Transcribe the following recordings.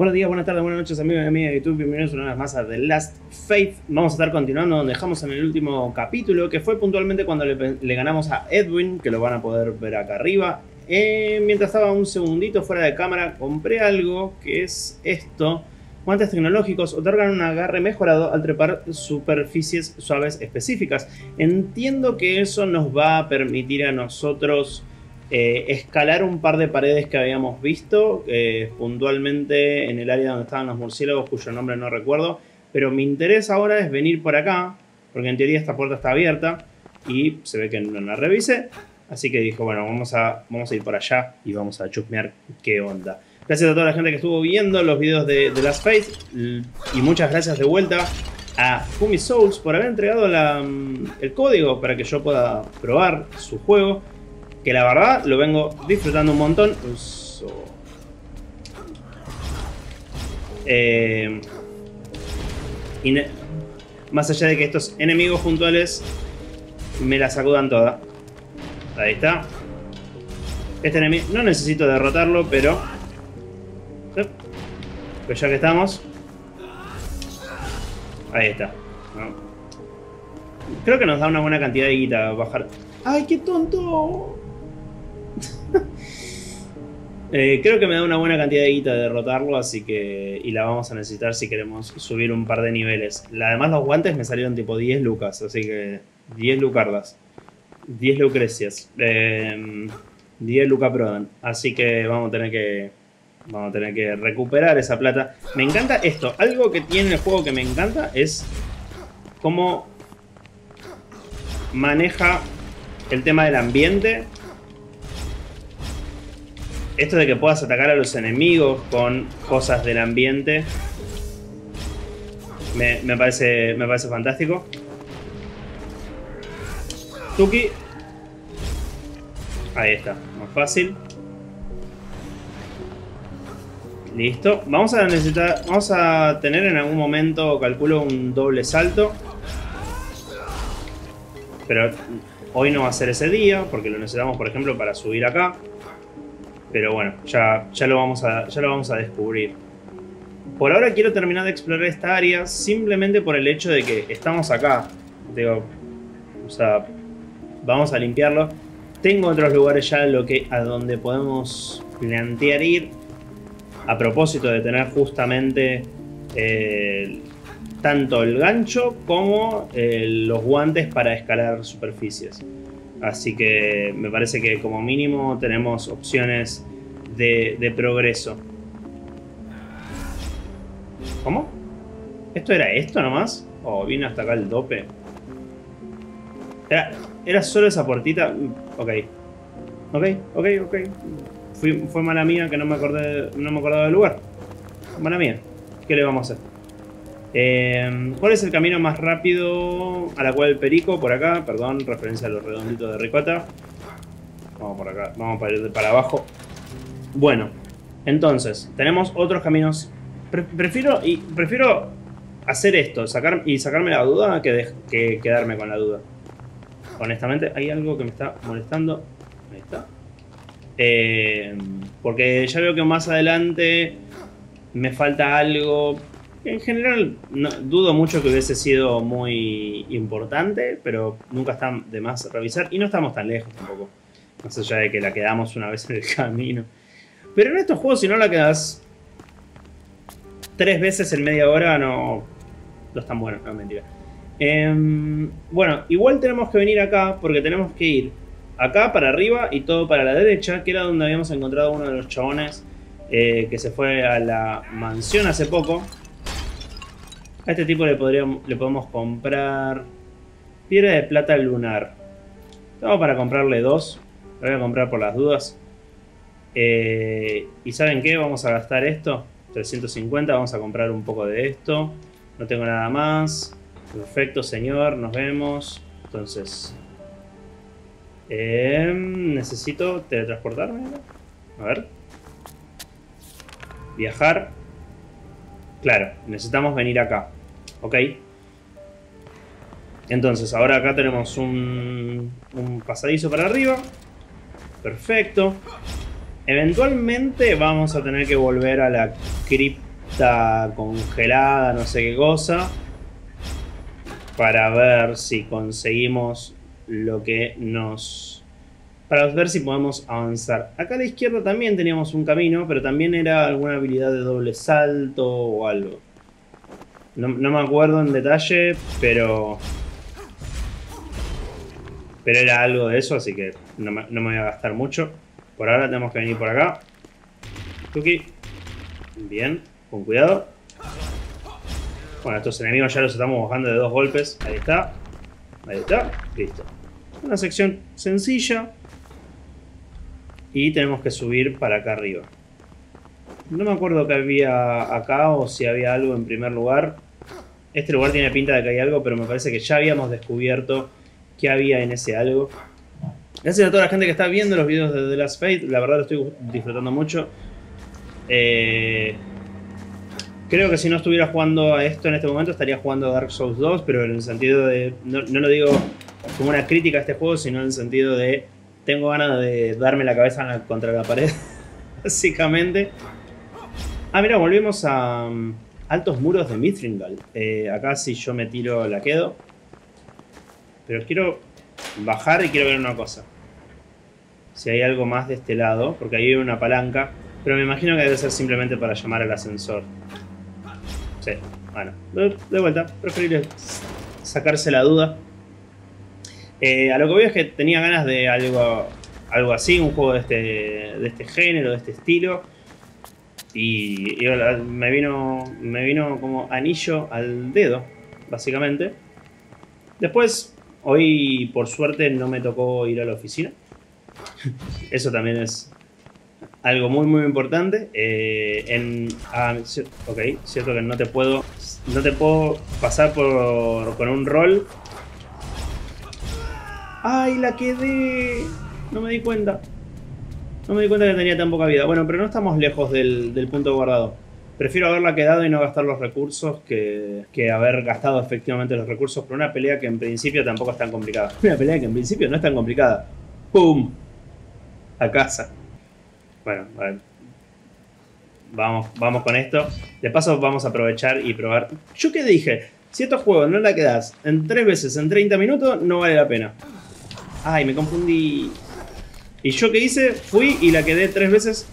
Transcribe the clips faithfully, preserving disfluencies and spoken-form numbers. Buenos días, buenas tardes, buenas noches, amigos y amigas de YouTube. Bienvenidos una vez más a The Last Faith. Vamos a estar continuando donde dejamos en el último capítulo, que fue puntualmente cuando le, le ganamos a Edwyn, que lo van a poder ver acá arriba. Eh, mientras estaba un segundito fuera de cámara, compré algo, que es esto. Guantes tecnológicos otorgan un agarre mejorado al trepar superficies suaves específicas. Entiendo que eso nos va a permitir a nosotros... Eh, escalar un par de paredes que habíamos visto, eh, puntualmente en el área donde estaban los murciélagos, cuyo nombre no recuerdo, pero mi interés ahora es venir por acá, porque en teoría esta puerta está abierta y se ve que no la revisé, así que dijo, bueno, vamos a, vamos a ir por allá y vamos a chusmear qué onda. Gracias a toda la gente que estuvo viendo los videos de, de Last Faith, y muchas gracias de vuelta a Kumi Souls por haber entregado la, el código para que yo pueda probar su juego, que la verdad lo vengo disfrutando un montón. Eh, y más allá de que estos enemigos puntuales me la sacudan toda. Ahí está. Este enemigo no necesito derrotarlo, pero... Pues ya que estamos... Ahí está. Creo que nos da una buena cantidad de guita bajar... ¡Ay, qué tonto! eh, creo que me da una buena cantidad de guita de derrotarlo, así que... Y la vamos a necesitar si queremos subir un par de niveles. Además, los guantes me salieron tipo diez lucas, así que... diez lucardas. diez lucrecias. Eh, diez lucas prodan. Así que vamos a tener que... Vamos a tener que recuperar esa plata. Me encanta esto. Algo que tiene el juego que me encanta es... cómo... maneja... el tema del ambiente. Esto de que puedas atacar a los enemigos con cosas del ambiente. Me, me parece. Me parece fantástico. Tuki. Ahí está. Más fácil. Listo. Vamos a necesitar. Vamos a tener en algún momento, calculo, un doble salto. Pero. Hoy no va a ser ese día, porque lo necesitamos, por ejemplo, para subir acá. Pero bueno, ya, ya, lo vamos a, ya lo vamos a descubrir. Por ahora quiero terminar de explorar esta área, simplemente por el hecho de que estamos acá. Digo, o sea, vamos a limpiarlo. Tengo otros lugares ya lo que, a donde podemos plantear ir. A propósito de tener justamente... Eh, tanto el gancho como eh, los guantes para escalar superficies. Así que me parece que como mínimo tenemos opciones de, de progreso. ¿Cómo? ¿Esto era esto nomás? Oh, vino hasta acá el dope. Era, era solo esa puertita. Ok. Ok, ok, ok. Fui, fue mala mía que no me acordé, no me acordaba del lugar. Mala mía. ¿Qué le vamos a hacer? Eh, ¿Cuál es el camino más rápido a la cual el perico? Por acá, perdón, referencia a los redonditos de ricota. Vamos por acá, vamos para ir para abajo. Bueno, entonces, tenemos otros caminos. Pre prefiero, y prefiero hacer esto sacar, y sacarme la duda que, de, que quedarme con la duda. Honestamente, hay algo que me está molestando. Ahí está. Eh, porque ya veo que más adelante me falta algo... En general, no, dudo mucho que hubiese sido muy importante, pero nunca está de más revisar. Y no estamos tan lejos tampoco, más allá de que la quedamos una vez en el camino. Pero en estos juegos, si no la quedas tres veces en media hora, no, no es tan bueno, no, mentira. Eh, bueno, igual tenemos que venir acá, porque tenemos que ir acá para arriba y todo para la derecha, que era donde habíamos encontrado uno de los chabones eh, que se fue a la mansión hace poco. A este tipo le, podríamos, le podemos comprar piedra de plata lunar. Vamos para comprarle dos. Lo voy a comprar por las dudas. Eh, ¿Y saben qué? Vamos a gastar esto. trescientos cincuenta. Vamos a comprar un poco de esto. No tengo nada más. Perfecto, señor. Nos vemos. Entonces. Eh, necesito teletransportarme. A ver. Viajar. Claro, necesitamos venir acá. Ok. Entonces, ahora acá tenemos un, un pasadizo para arriba. Perfecto. Eventualmente vamos a tener que volver a la cripta está congelada, no sé qué cosa, para ver si conseguimos lo que nos... para ver si podemos avanzar. Acá a la izquierda también teníamos un camino, pero también era alguna habilidad de doble salto o algo. No, no me acuerdo en detalle, pero... pero era algo de eso, así que no me, no me voy a gastar mucho. Por ahora tenemos que venir por acá. Tuki. Bien, con cuidado. Bueno, estos enemigos ya los estamos bajando de dos golpes. Ahí está. Ahí está. Listo. Una sección sencilla. Y tenemos que subir para acá arriba. No me acuerdo que había acá o si había algo en primer lugar. Este lugar tiene pinta de que hay algo, pero me parece que ya habíamos descubierto qué había en ese algo. Gracias a toda la gente que está viendo los videos de The Last Faith. La verdad lo estoy disfrutando mucho. Eh, creo que si no estuviera jugando a esto en este momento, estaría jugando a Dark Souls dos, pero en el sentido de... No, no lo digo como una crítica a este juego, sino en el sentido de... tengo ganas de darme la cabeza la, contra la pared, básicamente. Ah, mira, volvemos a um, Altos Muros de Mithringal. Eh, acá si yo me tiro la quedo. Pero quiero bajar y quiero ver una cosa. Si hay algo más de este lado, porque ahí hay una palanca. Pero me imagino que debe ser simplemente para llamar al ascensor. Sí, bueno, de vuelta, preferible sacarse la duda. Eh, a lo que veo es que tenía ganas de algo, algo así, un juego de este, de este género, de este estilo. Y, y me, vino, me vino como anillo al dedo, básicamente. Después, hoy por suerte no me tocó ir a la oficina. Eso también es... algo muy muy importante. Eh, en, ah, ok, cierto que no te puedo no te puedo pasar por con un rol. ¡Ay, la quedé! No me di cuenta. No me di cuenta que tenía tan poca vida. Bueno, pero no estamos lejos del, del punto guardado. Prefiero haberla quedado y no gastar los recursos que, que haber gastado efectivamente los recursos por una pelea que en principio tampoco es tan complicada. Una pelea que en principio no es tan complicada. ¡Pum! A casa. Bueno, a ver. Vamos, vamos con esto. De paso vamos a aprovechar y probar. ¿Yo qué dije? Si estos juegos no la quedás en tres veces en treinta minutos, no vale la pena. Ay, me confundí. ¿Y yo qué hice? Fui y la quedé tres veces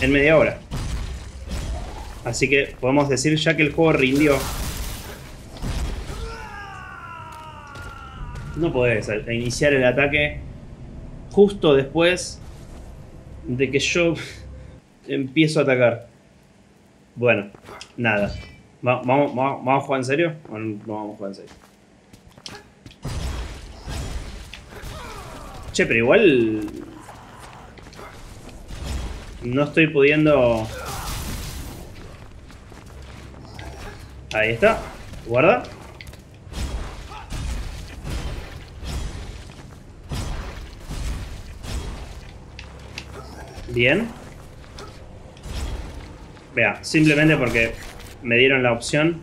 en media hora. Así que podemos decir ya que el juego rindió. No podés iniciar el ataque justo después... de que yo empiezo a atacar. Bueno, nada. ¿Vamos, vamos, vamos a jugar en serio? ¿O no vamos a jugar en serio? Che, pero igual... no estoy pudiendo... Ahí está. Guarda. Bien. Vea, simplemente porque me dieron la opción.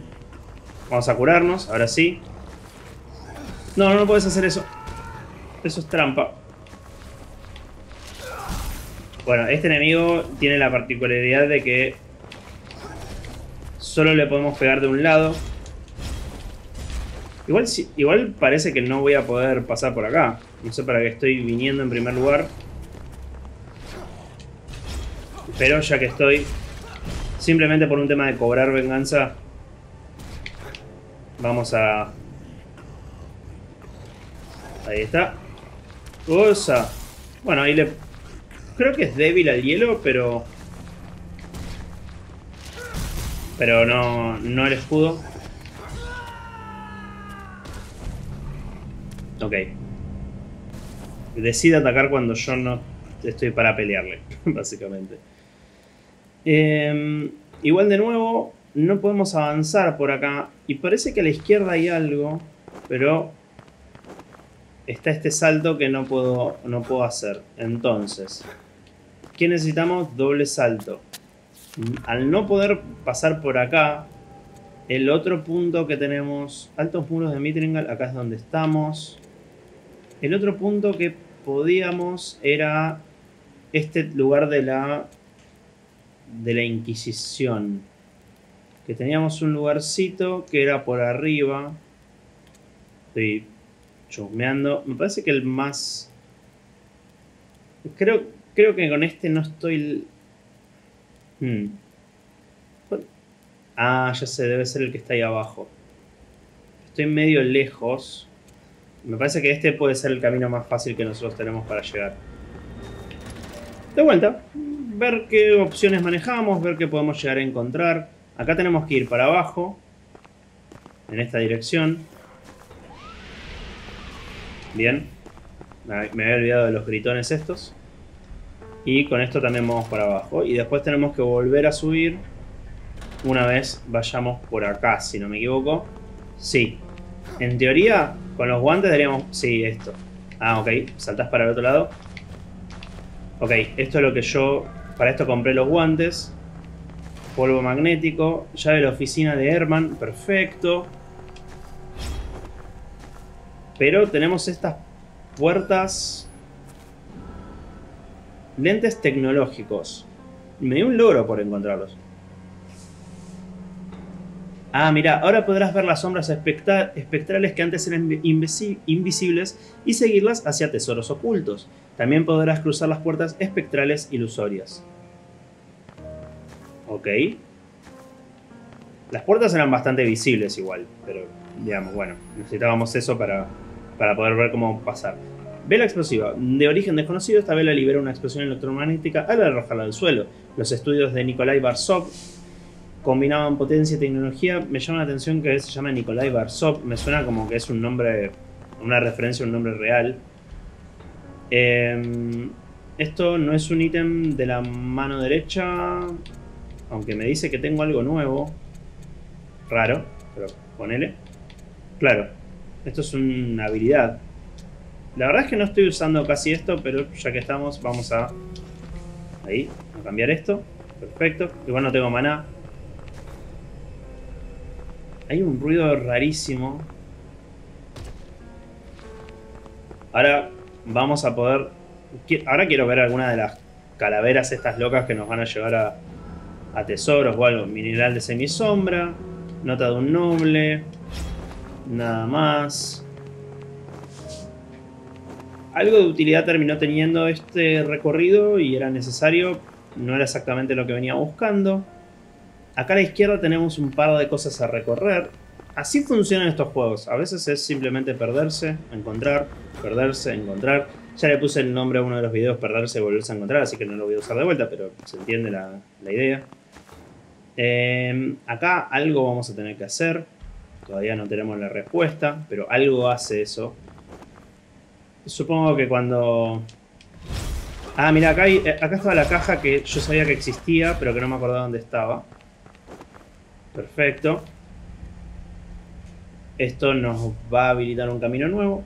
Vamos a curarnos, ahora sí. No, no, no puedes hacer eso. Eso es trampa. Bueno, este enemigo tiene la particularidad de que solo le podemos pegar de un lado. Igual, igual parece que no voy a poder pasar por acá. No sé para qué estoy viniendo en primer lugar. Pero ya que estoy, simplemente por un tema de cobrar venganza, vamos a... Ahí está. Cosa. Bueno, ahí le... creo que es débil al hielo, pero... pero no, no el escudo. Ok. Decide atacar cuando yo no estoy para pelearle, básicamente. Eh, igual de nuevo no podemos avanzar por acá y parece que a la izquierda hay algo, pero está este salto que no puedo, no puedo hacer. Entonces, ¿qué necesitamos? Doble salto. Al no poder pasar por acá, el otro punto que tenemos, Altos Muros de Mithringal, acá es donde estamos. El otro punto que podíamos era este lugar de la... de la Inquisición. Que teníamos un lugarcito que era por arriba. Estoy chusmeando. Me parece que el más... Creo, creo que con este no estoy... Hmm. Ah, ya sé, debe ser el que está ahí abajo. Estoy medio lejos. Me parece que este puede ser el camino más fácil que nosotros tenemos para llegar. De vuelta, ver qué opciones manejamos, ver qué podemos llegar a encontrar. Acá tenemos que ir para abajo, en esta dirección. Bien. Me había olvidado de los gritones estos. Y con esto también vamos para abajo. Y después tenemos que volver a subir una vez vayamos por acá, si no me equivoco. Sí. En teoría, con los guantes deberíamos... Sí, esto. Ah, ok. Saltás para el otro lado. Ok, esto es lo que yo... Para esto compré los guantes. Polvo magnético. Llave de la oficina de Herman. Perfecto. Pero tenemos estas puertas... Lentes tecnológicos. Me dio un logro por encontrarlos. Ah, mirá, ahora podrás ver las sombras espectrales que antes eran invisibles y seguirlas hacia tesoros ocultos. También podrás cruzar las puertas espectrales ilusorias. Ok. Las puertas eran bastante visibles igual, pero digamos, bueno, necesitábamos eso para, para poder ver cómo pasar. Vela explosiva. De origen desconocido, esta vela libera una explosión electromagnética al arrojarla al suelo. Los estudios de Nikolai Barzhov combinaban potencia y tecnología. Me llama la atención que se llama Nikolai Barzhov. Me suena como que es un nombre, una referencia a un nombre real. Eh, esto no es un ítem de la mano derecha. Aunque me dice que tengo algo nuevo. Raro, pero ponele. Claro, esto es una habilidad. La verdad es que no estoy usando casi esto, pero ya que estamos, vamos a... Ahí, a cambiar esto. Perfecto. Igual no tengo maná. Hay un ruido rarísimo. Ahora vamos a poder... Ahora quiero ver alguna de las calaveras estas locas que nos van a llevar a, a tesoros o algo. Mineral de semisombra. Nota de un noble. Nada más. Algo de utilidad terminó teniendo este recorrido y era necesario. No era exactamente lo que venía buscando. Acá a la izquierda tenemos un par de cosas a recorrer. Así funcionan estos juegos. A veces es simplemente perderse, encontrar, perderse, encontrar. Ya le puse el nombre a uno de los videos, perderse y volverse a encontrar, así que no lo voy a usar de vuelta, pero se entiende la, la idea. Eh, acá algo vamos a tener que hacer. Todavía no tenemos la respuesta, pero algo hace eso. Supongo que cuando... Ah, mira, acá, hay... acá estaba la caja que yo sabía que existía, pero que no me acordaba dónde estaba. Perfecto. Esto nos va a habilitar un camino nuevo.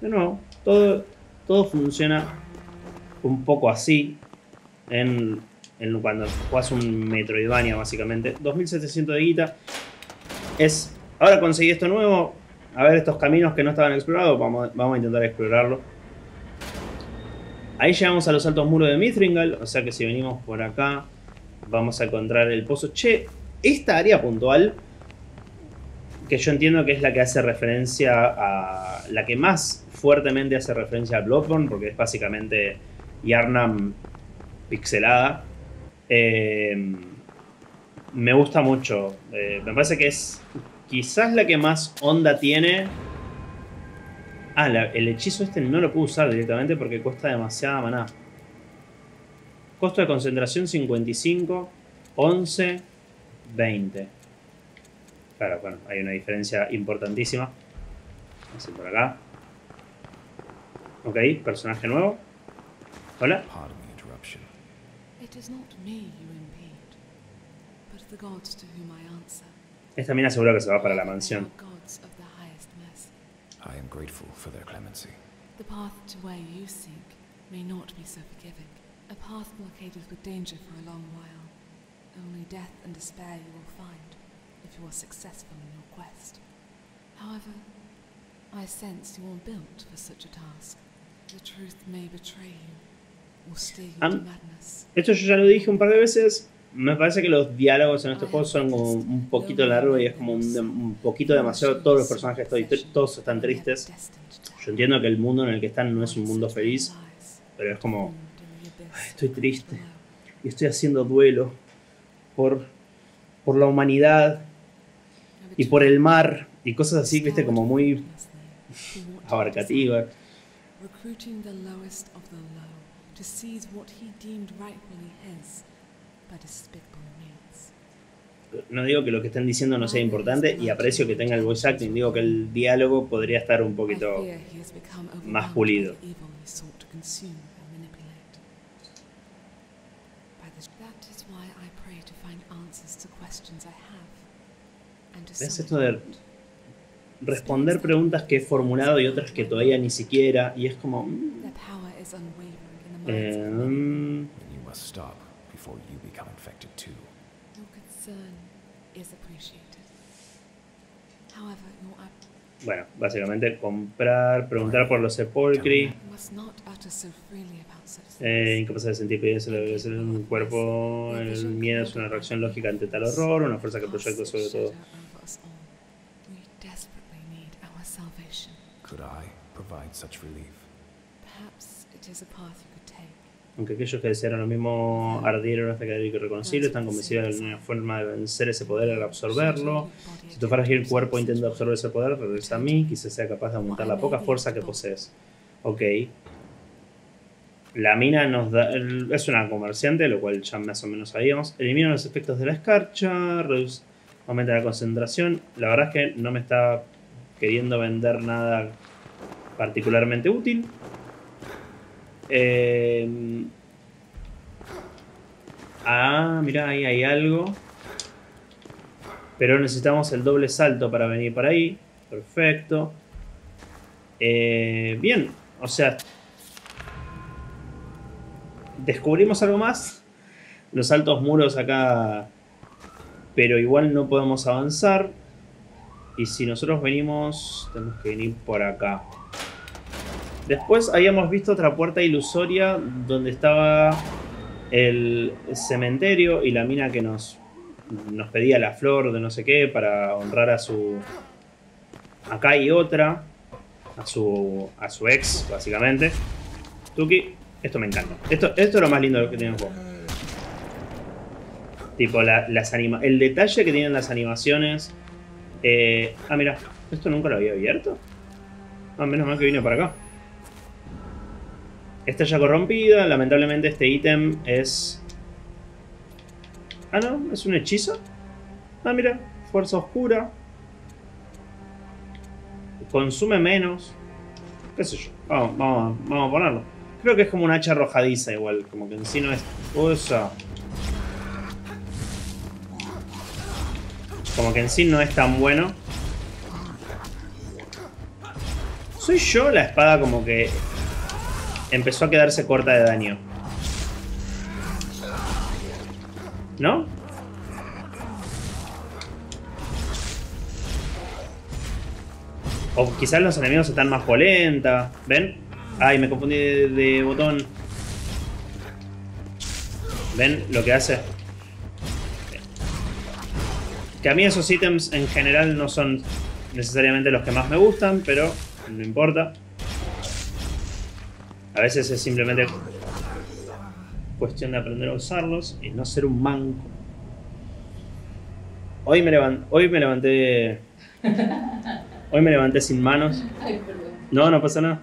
De nuevo, todo, todo funciona un poco así. En, en cuando jugás un metroidvania, básicamente. dos mil setecientos de guita. Es... Ahora conseguí esto nuevo. A ver, estos caminos que no estaban explorados, vamos, vamos a intentar explorarlo. Ahí llegamos a los altos muros de Mithringal, o sea que si venimos por acá, vamos a encontrar el pozo. Che, esta área puntual, que yo entiendo que es la que hace referencia a... La que más fuertemente hace referencia a Bloodborne, porque es básicamente Yharnam pixelada. Eh, me gusta mucho. Eh, me parece que es... Quizás la que más onda tiene... Ah, la, el hechizo este no lo puedo usar directamente porque cuesta demasiada maná. Costo de concentración cincuenta y cinco, once, veinte. Claro, bueno, hay una diferencia importantísima. Así por acá. Ok, personaje nuevo. Hola. Esta mina seguro que se va para la mansión. Esto yo ya lo dije un par de veces, me parece que los diálogos en este juego son como un poquito largos y es como un, un poquito demasiado. Todos los personajes, todos están tristes. Yo entiendo que el mundo en el que están no es un mundo feliz, pero es como, ay, estoy triste y estoy haciendo duelo por, por la humanidad y por el mar y cosas así, viste, como muy abarcativas. No digo que lo que están diciendo no sea importante y aprecio que tenga el voice acting, digo que el diálogo podría estar un poquito más pulido. ¿Ves esto de responder preguntas que he formulado y otras que todavía ni siquiera? Y es como... Mm, eh, bueno, básicamente comprar, preguntar por los sepulcri, eh, incapaz de sentir piedad en un cuerpo, el miedo es una reacción lógica ante tal horror, una fuerza que proyecta sobre todo. Aunque aquellos que desearon lo mismo ardieron hasta que era irreconocible, están convencidos de una forma de vencer ese poder al absorberlo. Si tu faras el cuerpo intenta absorber ese poder, regresa a mí, quizás sea capaz de aumentar la poca fuerza que posees. Ok. La mina nos da, es una comerciante, lo cual ya más o menos sabíamos. Elimina los efectos de la escarcha, reduce, aumenta la concentración. La verdad es que no me está queriendo vender nada particularmente útil. Eh, ah, mirá, ahí hay algo. Pero necesitamos el doble salto para venir para ahí. Perfecto. Eh, bien, o sea, descubrimos algo más. Los altos muros acá. Pero igual no podemos avanzar. Y si nosotros venimos, tenemos que venir por acá. Después habíamos visto otra puerta ilusoria donde estaba el cementerio y la mina que nos, nos pedía la flor de no sé qué para honrar a su... Acá hay otra, a su, a su ex, básicamente. Tuki, esto me encanta. Esto, esto es lo más lindo de lo que tiene el juego. Tipo, la, las anima el detalle que tienen las animaciones. Eh, ah, mira, esto nunca lo había abierto. Ah, menos mal que vine para acá. Esta ya corrompida, lamentablemente este ítem es... Ah, no, es un hechizo. Ah, mira, fuerza oscura. Consume menos. Qué sé yo, vamos, vamos, vamos a ponerlo. Creo que es como un hacha arrojadiza igual, como que en sí no es cosa. Como que en sí no es tan bueno. Soy yo la espada como que... empezó a quedarse corta de daño. ¿No? O quizás los enemigos están más polenta. ¿Ven? Ay, me confundí de, de botón. ¿Ven lo que hace? Que a mí esos ítems en general no son necesariamente los que más me gustan, pero no importa. A veces es simplemente cuestión de aprender a usarlos y no ser un manco. Hoy me, levant, hoy me levanté... Hoy me levanté sin manos. No, no pasa nada.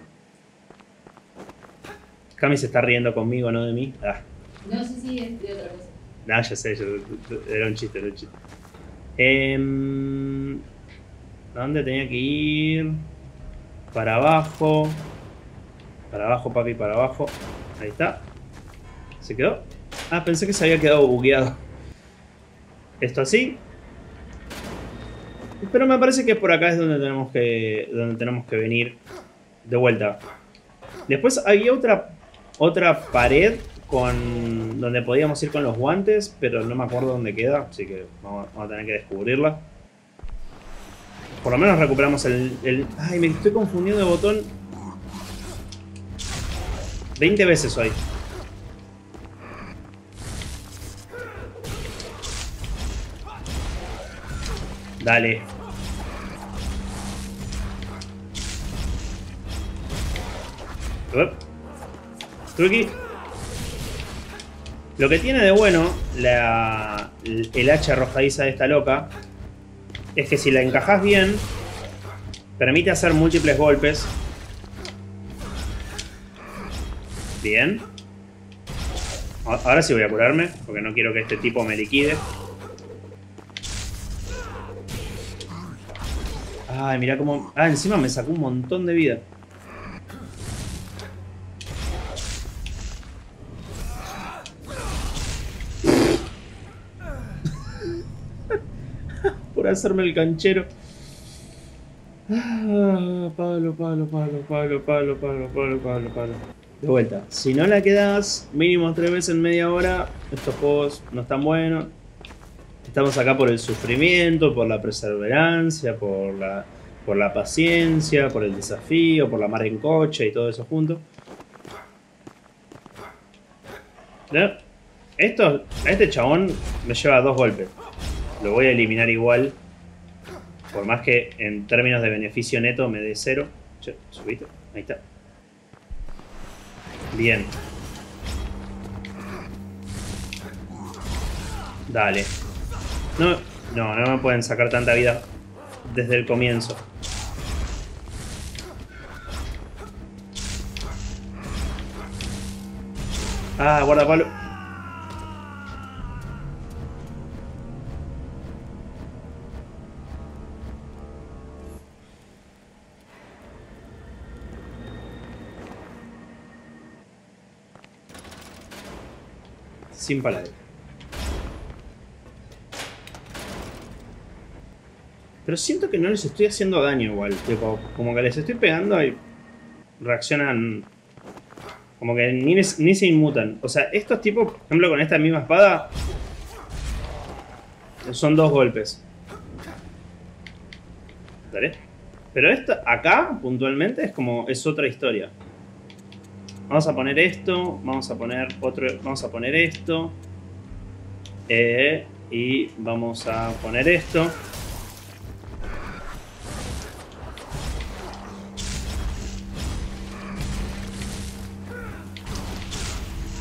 Cami se está riendo conmigo, no de mí. Ah. No, sí, sí, es de otra cosa. No, ya sé, yo, era un chiste, era un chiste. Eh, ¿Dónde tenía que ir? Para abajo... Para abajo, papi, para abajo. Ahí está. ¿Se quedó? Ah, pensé que se había quedado bugueado. Esto así. Pero me parece que por acá es donde tenemos que, donde tenemos que venir de vuelta. Después había otra, otra pared con, donde podíamos ir con los guantes, pero no me acuerdo dónde queda, así que vamos, vamos a tener que descubrirla. Por lo menos recuperamos el... el ay, me estoy confundiendo de botón. veinte veces hoy. Dale. Truqui. Lo que tiene de bueno la, el hacha arrojadiza de esta loca es que si la encajas bien, permite hacer múltiples golpes. Bien. Ahora sí voy a curarme, porque no quiero que este tipo me liquide. Ay, mirá cómo... Ah, encima me sacó un montón de vida. Por hacerme el canchero. Ah, Pablo, Pablo, Pablo, Pablo, Pablo, Pablo, Pablo, Pablo, Pablo. De vuelta, si no la quedas mínimo tres veces en media hora, estos juegos no están buenos. Estamos acá por el sufrimiento, por la perseverancia, por la, por la paciencia, por el desafío, por la mar en coche y todo eso junto. Esto, a este chabón me lleva dos golpes. Lo voy a eliminar igual. Por más que en términos de beneficio neto me dé cero. Che, subiste. Ahí está. Bien. Dale. No, no, no me pueden sacar tanta vida desde el comienzo. Ah, guarda palo. Sin palabras. Pero siento que no les estoy haciendo daño igual. Tipo, como que les estoy pegando y reaccionan. Como que ni, les, ni se inmutan. O sea, estos tipos, por ejemplo, con esta misma espada, son dos golpes. ¿Vale? Pero esto acá, puntualmente, es como, es otra historia. Vamos a poner esto. Vamos a poner otro. Vamos a poner esto. Eh, y vamos a poner esto.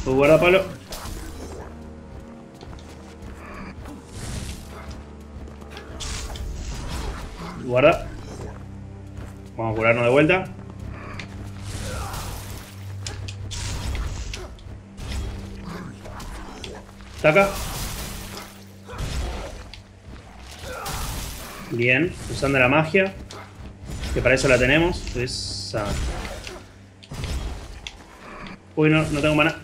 Guarda palo. Guarda. Vamos a curarnos de vuelta. Taca. Bien, usando la magia, que para eso la tenemos. Esa. Uy, no, no tengo maná.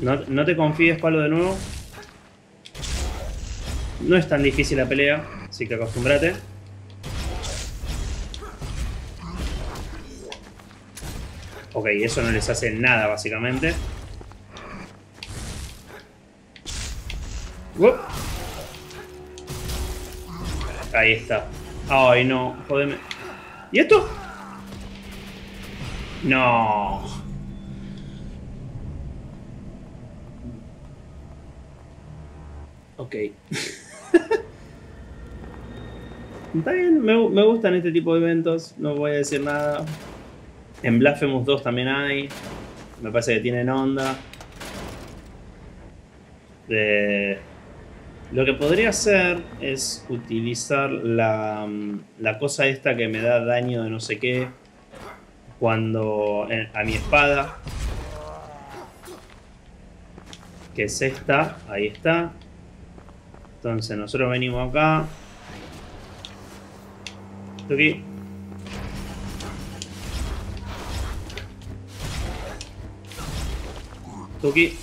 No, no te confíes, Palo, de nuevo. No es tan difícil la pelea, así que acostúmbrate. Ok, eso no les hace nada, básicamente. Uop. Ahí está. Ay, no, jodeme. ¿Y esto? No. Ok. Está bien, me, me gustan este tipo de eventos, no voy a decir nada. En Blasphemous dos también hay. Me parece que tienen onda. Eh, lo que podría hacer es utilizar la, la cosa esta que me da daño de no sé qué. Cuando... En, a mi espada. Que es esta, ahí está. Entonces nosotros venimos acá. Aquí. Tuki.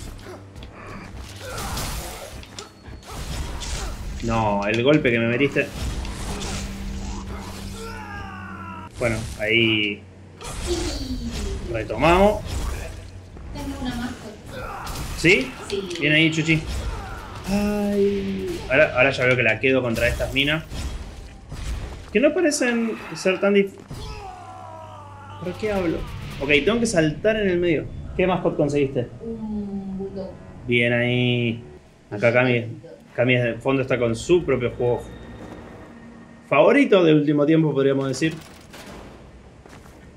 No, el golpe que me metiste. Bueno, ahí retomamos. Tengo una máscara. ¿Sí? Sí. Bien ahí, Chuchi. Ay. Ahora, ahora ya veo que la quedo contra estas minas. Que no parecen ser tan difíciles. ¿Por qué hablo? Ok, tengo que saltar en el medio. ¿Qué mascot conseguiste? Un bulldog. Bien ahí. Acá Cami, También en el fondo está con su propio juego favorito del último tiempo, podríamos decir.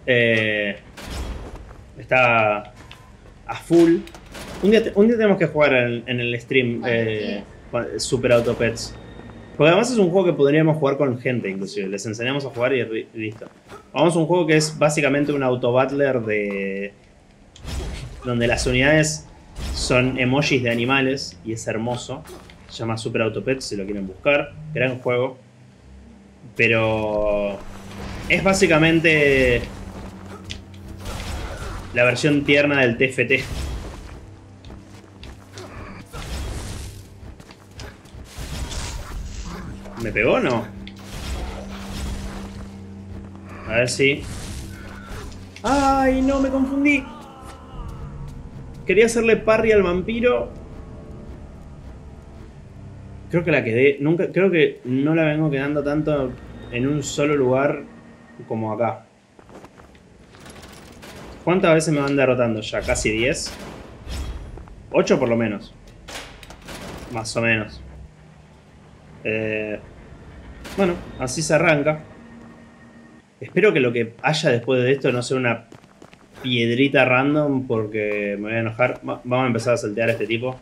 Eh, está a full. Un día, un día tenemos que jugar en, en el stream eh, Super Auto Pets. Porque además es un juego que podríamos jugar con gente, inclusive. Les enseñamos a jugar y listo. Vamos a un juego que es básicamente un auto-battler de... donde las unidades son emojis de animales y es hermoso. Se llama Super Auto Pets, si lo quieren buscar. Gran juego. Pero... es básicamente... la versión tierna del T F T. ¿Me pegó o no? A ver si... ¡ay, no! Me confundí. Quería hacerle parry al vampiro. Creo que la quedé... nunca, creo que no la vengo quedando tanto en un solo lugar como acá. ¿Cuántas veces me van derrotando ya? ¿Casi diez? ocho por lo menos. Más o menos. Eh... Bueno, así se arranca. Espero que lo que haya después de esto no sea una piedrita random, porque me voy a enojar. Va Vamos a empezar a saltear a este tipo.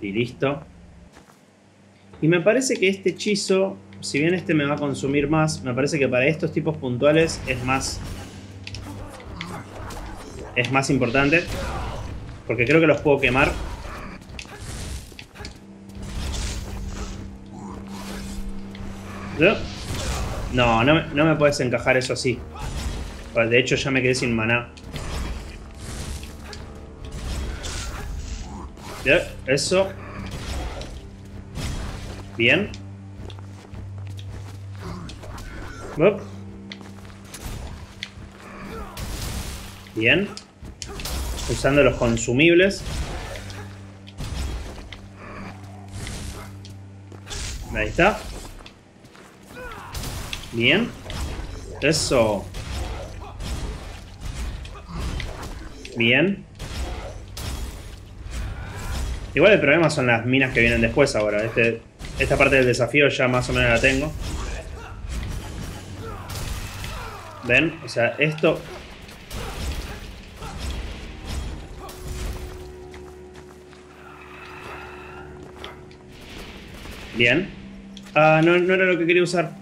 Y listo. Y me parece que este hechizo, si bien este me va a consumir más, me parece que para estos tipos puntuales es más... es más importante. Porque creo que los puedo quemar. No, no, no me puedes encajar eso así. De hecho ya me quedé sin maná. Eso. Bien. Bien. Usando los consumibles. Ahí está. Bien. Eso. Bien. Igual el problema son las minas que vienen después ahora. Este, esta parte del desafío ya más o menos la tengo. ¿Ven? O sea, esto... bien. Ah, no, no era lo que quería usar.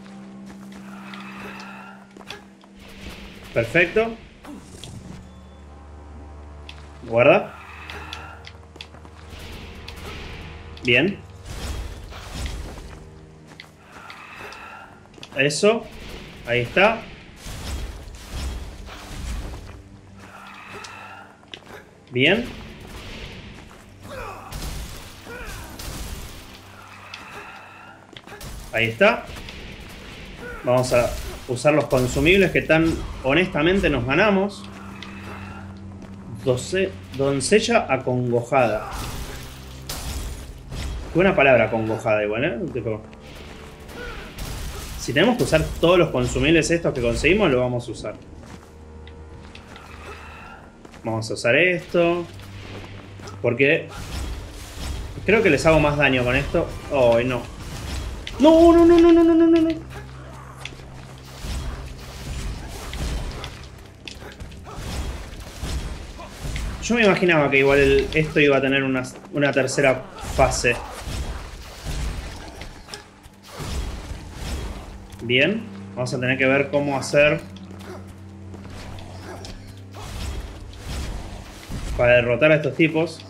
Perfecto. Guarda. Bien. Eso. Ahí está. Bien. Ahí está. Vamos a... usar los consumibles que tan honestamente nos ganamos. Doce, doncella acongojada. Buena palabra acongojada igual, ¿eh? Tipo, si tenemos que usar todos los consumibles estos que conseguimos, lo vamos a usar. Vamos a usar esto. Porque creo que les hago más daño con esto. ¡Ay, no! ¡No, no, no, no, no, no, no, no! no. Yo me imaginaba que igual el, esto iba a tener una, una tercera fase. Bien. Vamos a tener que ver cómo hacer para derrotar a estos tipos.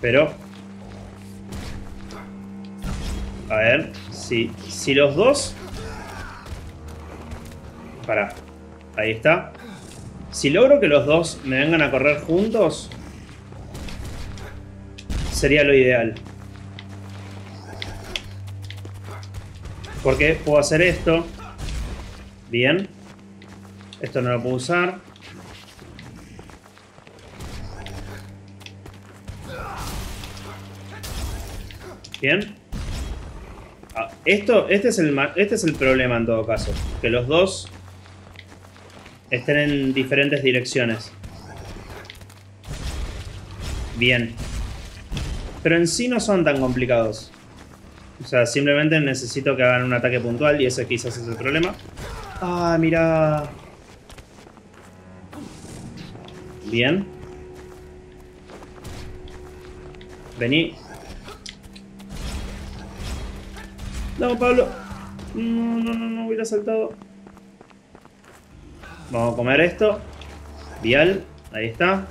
Pero... a ver, si, si los dos... pará. Ahí está. Si logro que los dos me vengan a correr juntos, sería lo ideal. Porque puedo hacer esto. Bien. Esto no lo puedo usar. Bien. Ah, esto, este es el, este es el problema en todo caso. Que los dos... estén en diferentes direcciones. bien. Pero en sí no son tan complicados. O sea, simplemente necesito que hagan un ataque puntual y ese quizás es el problema. Ah, mira. Bien. Vení. No, Pablo. No, no, no, no hubiera saltado. Vamos a comer esto. Vial. Ahí está.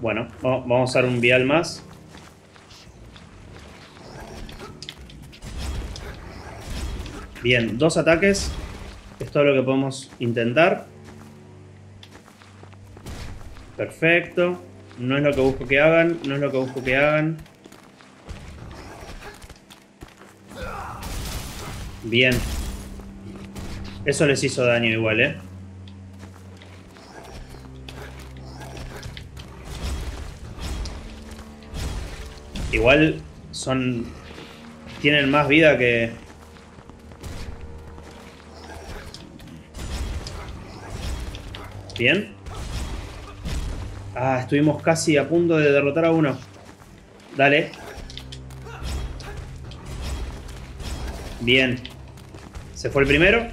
Bueno, vamos a usar un vial más. Bien, dos ataques. Es todo lo que podemos intentar. Perfecto. No es lo que busco que hagan. No es lo que busco que hagan. Bien. Eso les hizo daño igual, ¿eh? Igual son... Tienen más vida que... Bien. Ah, estuvimos casi a punto de derrotar a uno. Dale. Bien. Se fue el primero.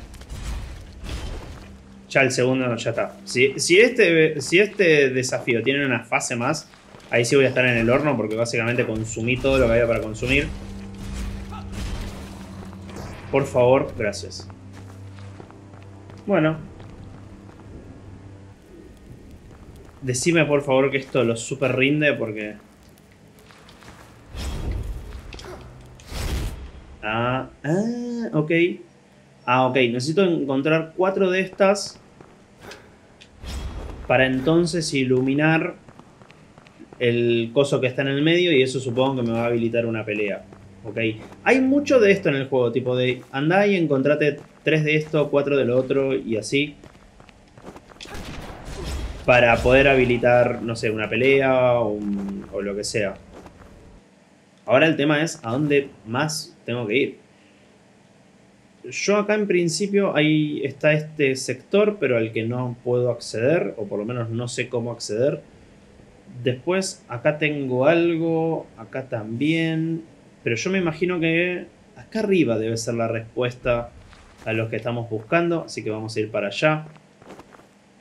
Ya el segundo ya está. Si, si, este, si este desafío tiene una fase más, ahí sí voy a estar en el horno porque básicamente consumí todo lo que había para consumir. Por favor, gracias. Bueno. Decime por favor que esto lo super rinde porque... Ah, ah, ok. Ah, ok. Necesito encontrar cuatro de estas para entonces iluminar el coso que está en el medio y eso supongo que me va a habilitar una pelea. Ok. Hay mucho de esto en el juego, tipo de andá y encontrate tres de esto, cuatro del otro y así. Para poder habilitar, no sé, una pelea o, un, o lo que sea. Ahora el tema es a dónde más tengo que ir. Yo acá en principio, ahí está este sector, pero al que no puedo acceder, o por lo menos no sé cómo acceder. Después acá tengo algo, acá también. Pero yo me imagino que acá arriba debe ser la respuesta a lo que estamos buscando, así que vamos a ir para allá.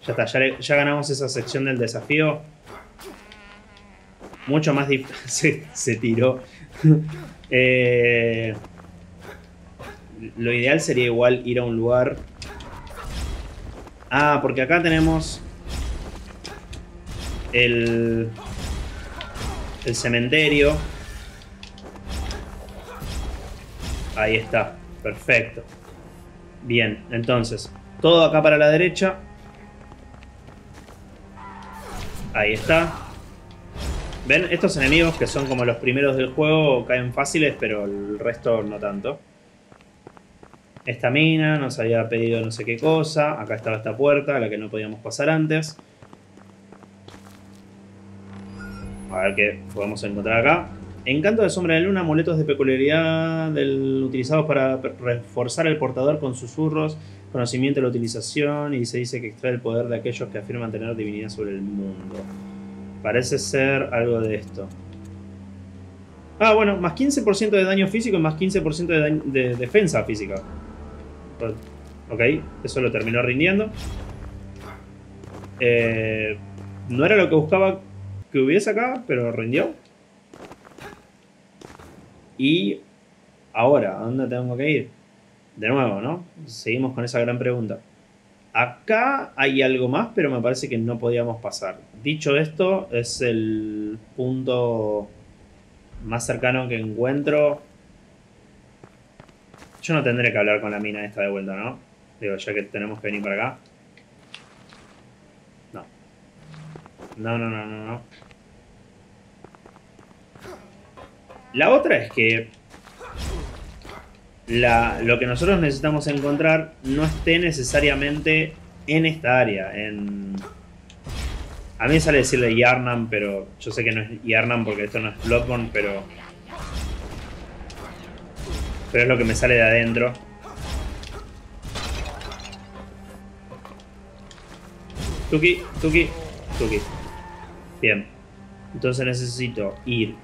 Ya está, ya, le, ya ganamos esa sección del desafío. Mucho más difícil. Se, se tiró. eh, lo ideal sería igual ir a un lugar. Ah, porque acá tenemos el, el cementerio. Ahí está, perfecto. Bien, entonces, todo acá para la derecha. Ahí está. ¿Ven? Estos enemigos que son como los primeros del juego caen fáciles, pero el resto no tanto. Esta mina nos había pedido no sé qué cosa. Acá estaba esta puerta, a la que no podíamos pasar antes. A ver qué podemos encontrar acá. Encanto de sombra de luna, amuletos de peculiaridad del, utilizados para reforzar el portador con susurros, conocimiento de la utilización y se dice que extrae el poder de aquellos que afirman tener divinidad sobre el mundo. Parece ser algo de esto. Ah, bueno, más quince por ciento de daño físico y más quince por ciento de, daño, de defensa física. Ok, eso lo terminó rindiendo. Eh, no era lo que buscaba que hubiese acá, pero rindió. Y ahora, ¿a dónde tengo que ir? De nuevo, ¿no? Seguimos con esa gran pregunta. Acá hay algo más, pero me parece que no podíamos pasar. Dicho esto, es el punto más cercano que encuentro. Yo no tendré que hablar con la mina esta de vuelta, ¿no? Digo, ya que tenemos que venir para acá. No. No, no, no, no, no. La otra es que la, lo que nosotros necesitamos encontrar no esté necesariamente en esta área. En... A mí sale decirle Yharnam, pero yo sé que no es Yharnam porque esto no es Bloodborne, pero... Pero es lo que me sale de adentro. Tuki, Tuki. Cookie. Bien. Entonces necesito ir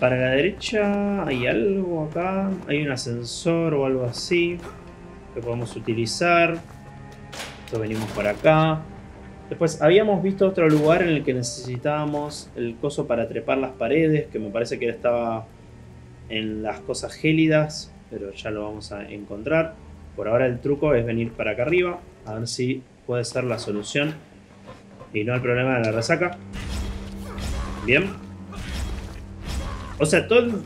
para la derecha. Hay algo acá. Hay un ascensor o algo así que podemos utilizar. Entonces venimos por acá. Después habíamos visto otro lugar en el que necesitábamos el coso para trepar las paredes, que me parece que estaba en las cosas gélidas, pero ya lo vamos a encontrar. Por ahora el truco es venir para acá arriba, a ver si puede ser la solución y no el problema de la resaca. Bien. O sea, todo,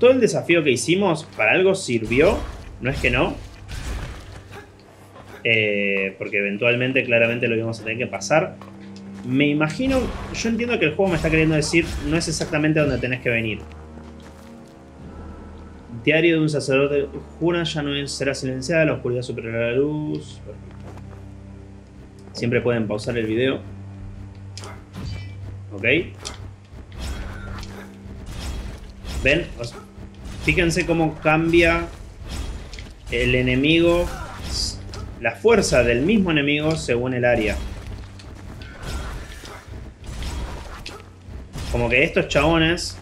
todo el desafío que hicimos para algo sirvió, no es que no. Eh, porque eventualmente claramente lo íbamos a tener que pasar. Me imagino, yo entiendo que el juego me está queriendo decir, no es exactamente donde tenés que venir. Diario de un sacerdote jura, ya no será silenciada, la oscuridad superará la luz. Siempre pueden pausar el video. Ok. Ven, o sea, fíjense cómo cambia el enemigo, la fuerza del mismo enemigo según el área. Como que estos chabones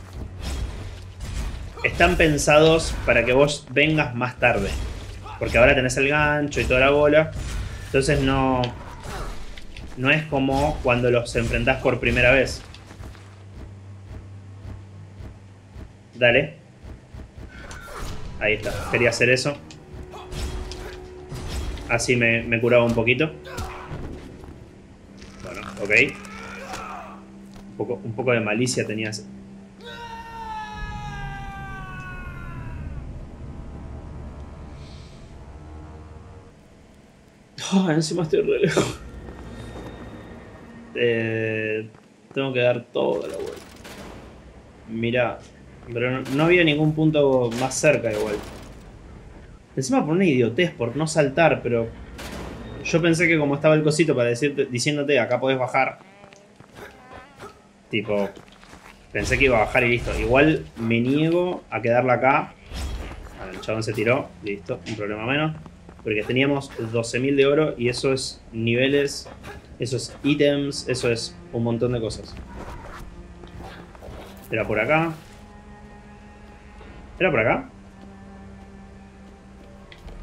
están pensados para que vos vengas más tarde, porque ahora tenés el gancho y toda la bola. Entonces no, no es como cuando los enfrentás por primera vez. Dale. Ahí está, quería hacer eso. Así me, me curaba un poquito. Bueno, ok. Un poco, un poco de malicia tenías. Oh, encima estoy re lejos. Eh, tengo que dar toda la vuelta. Mirá. Pero no, no había ningún punto más cerca igual. Encima por una idiotez, por no saltar, pero yo pensé que como estaba el cosito para decirte, diciéndote acá podés bajar, tipo, pensé que iba a bajar y listo. Igual me niego a quedarla acá. Bueno, el chabón se tiró, listo, un problema menos. Porque teníamos doce mil de oro y eso es niveles, eso es ítems, eso es un montón de cosas. Era por acá. Era por acá.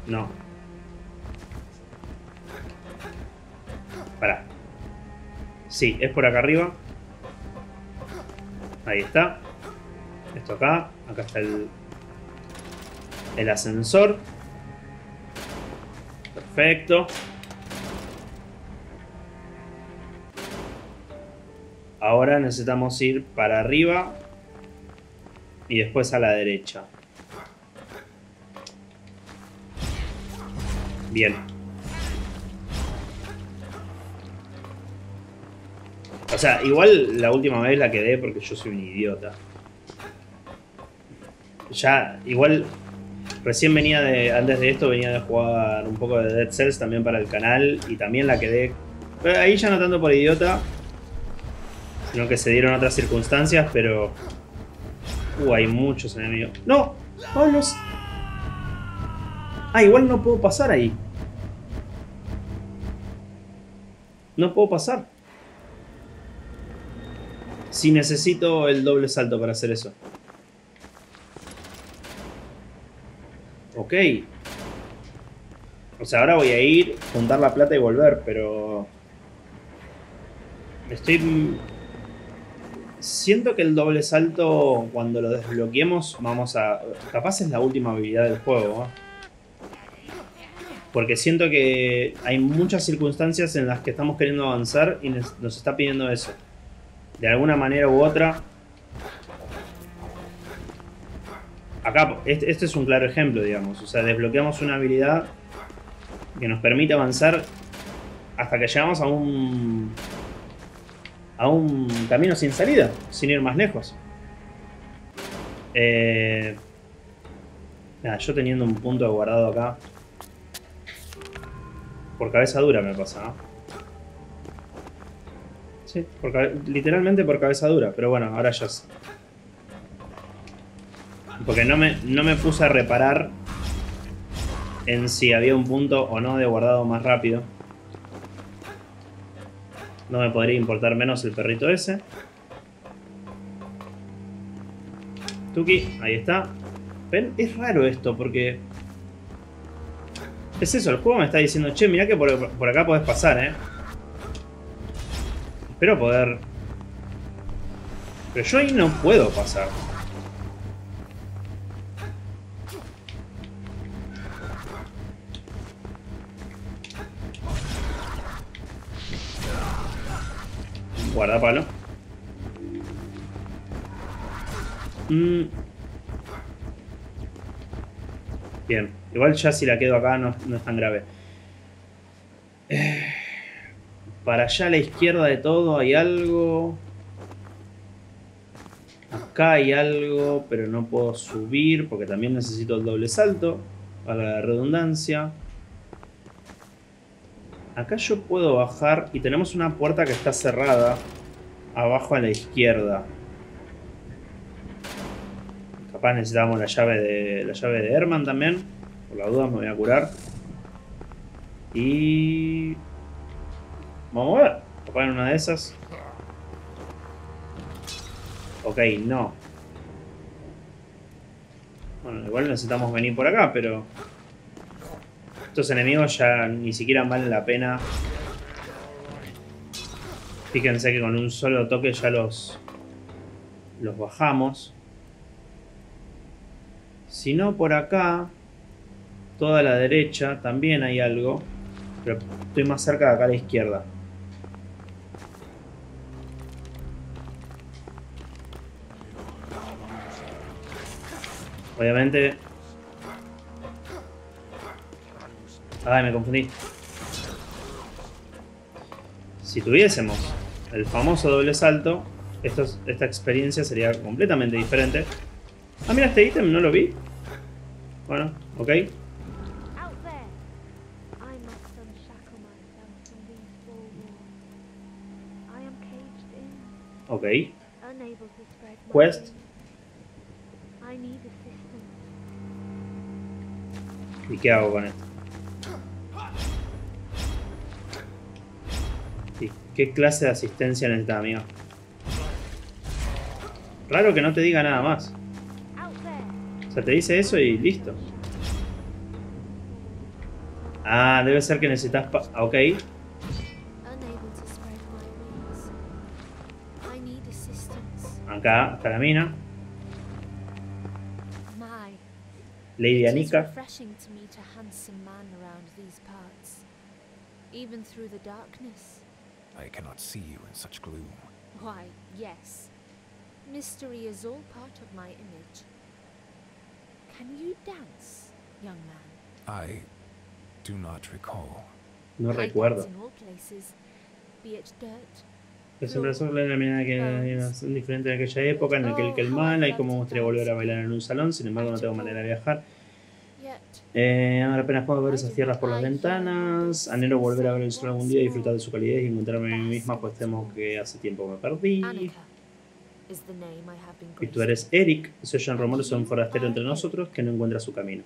No. Pará. Sí, es por acá arriba. Ahí está. Esto acá. Acá está el, el ascensor. Perfecto. Ahora necesitamos ir para arriba y después a la derecha. Bien. O sea, igual la última vez la quedé porque yo soy un idiota. Ya, igual recién venía de, antes de esto venía de jugar un poco de Dead Cells también para el canal y también la quedé, pero ahí ya no tanto por idiota, sino que se dieron otras circunstancias, pero... Uh, hay muchos enemigos. ¡No! ¡Oh, no! Ah, igual no puedo pasar ahí. No puedo pasar. Sí, necesito el doble salto para hacer eso. Ok. O sea, ahora voy a ir, juntar la plata y volver, pero... Estoy... Siento que el doble salto, cuando lo desbloqueemos, vamos a... Capaz es la última habilidad del juego, ¿eh? Porque siento que hay muchas circunstancias en las que estamos queriendo avanzar y nos está pidiendo eso. De alguna manera u otra. Acá, este, este es un claro ejemplo, digamos. O sea, desbloqueamos una habilidad que nos permite avanzar hasta que llegamos a un... a un camino sin salida, sin ir más lejos. Eh, nada, yo teniendo un punto guardado acá... Por cabeza dura me pasa, ¿no? Sí, por literalmente por cabeza dura. Pero bueno, ahora ya sé. Porque no me, no me puse a reparar en si había un punto o no de guardado más rápido. No me podría importar menos el perrito ese. Tuki, ahí está. ¿Ven? Es raro esto porque... Es eso, el juego me está diciendo, che, mirá que por, por acá podés pasar, eh. Espero poder... Pero yo ahí no puedo pasar. Guarda palo. Mm. Bien, igual ya si la quedo acá no, no es tan grave. Eh, para allá a la izquierda de todo hay algo. Acá hay algo, pero no puedo subir porque también necesito el doble salto. A la redundancia. Acá yo puedo bajar y tenemos una puerta que está cerrada. Abajo a la izquierda. Capaz necesitamos la llave de la llave de Herman también. Por las dudas me voy a curar. Y... Vamos a ver. Capaz en una de esas. Ok, no. Bueno, igual necesitamos venir por acá, pero... Estos enemigos ya ni siquiera valen la pena. Fíjense que con un solo toque ya los... Los bajamos. Si no, por acá, toda la derecha, también hay algo. Pero estoy más cerca de acá a la izquierda. Obviamente... Ay, me confundí. Si tuviésemos el famoso doble salto, esto, esta experiencia sería completamente diferente. Ah, mira, este ítem no lo vi. Bueno, ok. Ok. Quest. ¿Y qué hago con esto? ¿Y qué clase de asistencia necesita, amigo? Raro que no te diga nada más. O sea, te dice eso y listo. Ah, debe ser que necesitas... Pa ok. Acá está la mina. Lady Anika. I cannot see you in such gloom. Why, yes. Mystery is all part of my image. Can you dance, young man? I do not recall. No recuerdo. Es un razón de la mina que es diferente de aquella época en la que el que el mal hay como gustaría volver a bailar en un salón, sin embargo no tengo manera de viajar. Eh, ahora apenas puedo ver esas tierras por las ventanas. Anhelo volver a ver el sol algún día, disfrutar de su calidez y encontrarme a mí misma, pues temo que hace tiempo me perdí. Y tú eres Eric, se oyen rumores de un forastero entre nosotros que no encuentra su camino.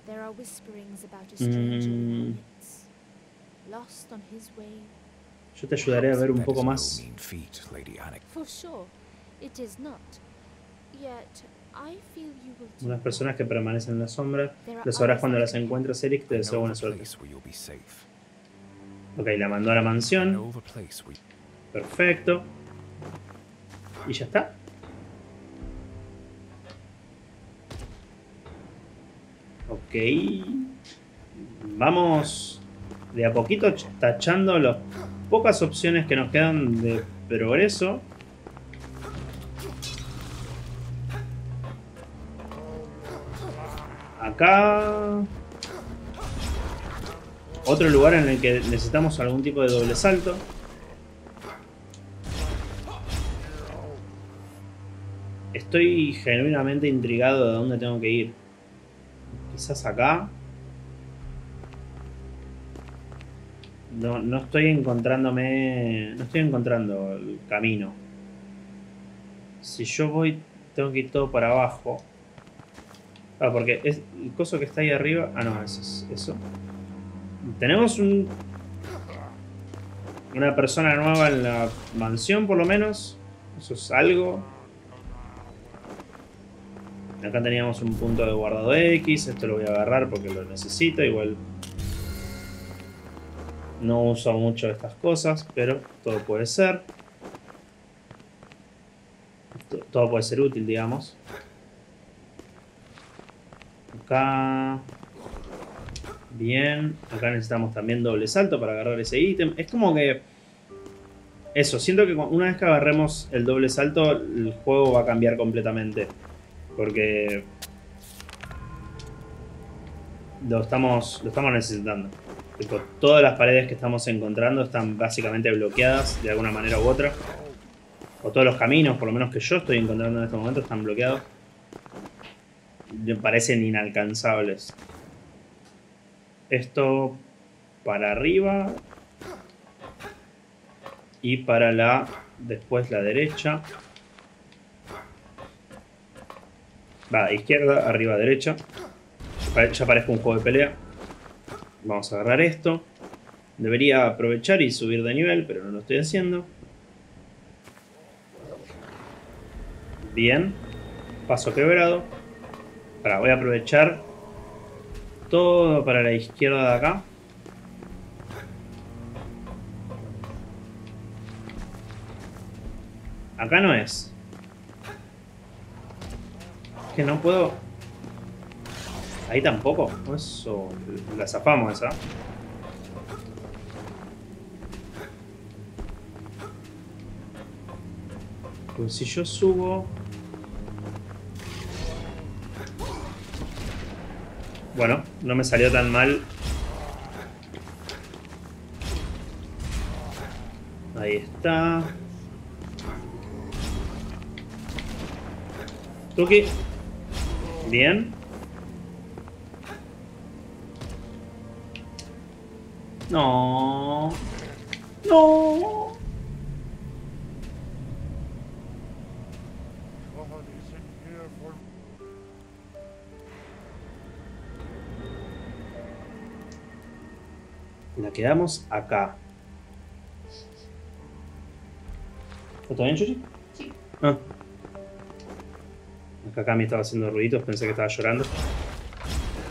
Mm. Yo te ayudaré a ver un poco más. Unas personas que permanecen en la sombra, lo sabrás cuando las encuentres, Eric, te deseo buena suerte. Ok, la mandó a la mansión. Perfecto. Y ya está. Ok. Vamos de a poquito tachando las pocas opciones que nos quedan de progreso. Acá... Otro lugar en el que necesitamos algún tipo de doble salto. Estoy genuinamente intrigado de dónde tengo que ir. Quizás acá. No, no estoy encontrándome... No estoy encontrando el camino. Si yo voy... Tengo que ir todo para abajo. Ah, porque es el coso que está ahí arriba... Ah, no, eso es eso. Tenemos un... una persona nueva en la mansión, por lo menos. Eso es algo. Acá teníamos un punto de guardado X. Esto lo voy a agarrar porque lo necesito. Igual no uso mucho estas cosas, pero todo puede ser. Todo puede ser útil, digamos. Acá. Bien. Acá necesitamos también doble salto para agarrar ese ítem. Es como que... Eso, siento que una vez que agarremos el doble salto, el juego va a cambiar completamente. Porque... Lo estamos, lo estamos necesitando. Tipo, todas las paredes que estamos encontrando están básicamente bloqueadas de alguna manera u otra. O todos los caminos, por lo menos que yo estoy encontrando en este momento, están bloqueados. Me parecen inalcanzables. Esto para arriba. Y para la... Después la derecha. Va, izquierda, arriba, derecha. Ya parezco un juego de pelea. Vamos a agarrar esto. Debería aprovechar y subir de nivel, pero no lo estoy haciendo. Bien. Paso quebrado. Ahora voy a aprovechar todo para la izquierda de acá. Acá no es. Es que no puedo... Ahí tampoco. Eso... La zafamos esa. Pues si yo subo... Bueno, no me salió tan mal. Ahí está. Tuki. Bien. No. No. La quedamos acá. ¿Está bien, Chuchi? Sí. Ah. Acá Cami estaba haciendo ruiditos, pensé que estaba llorando.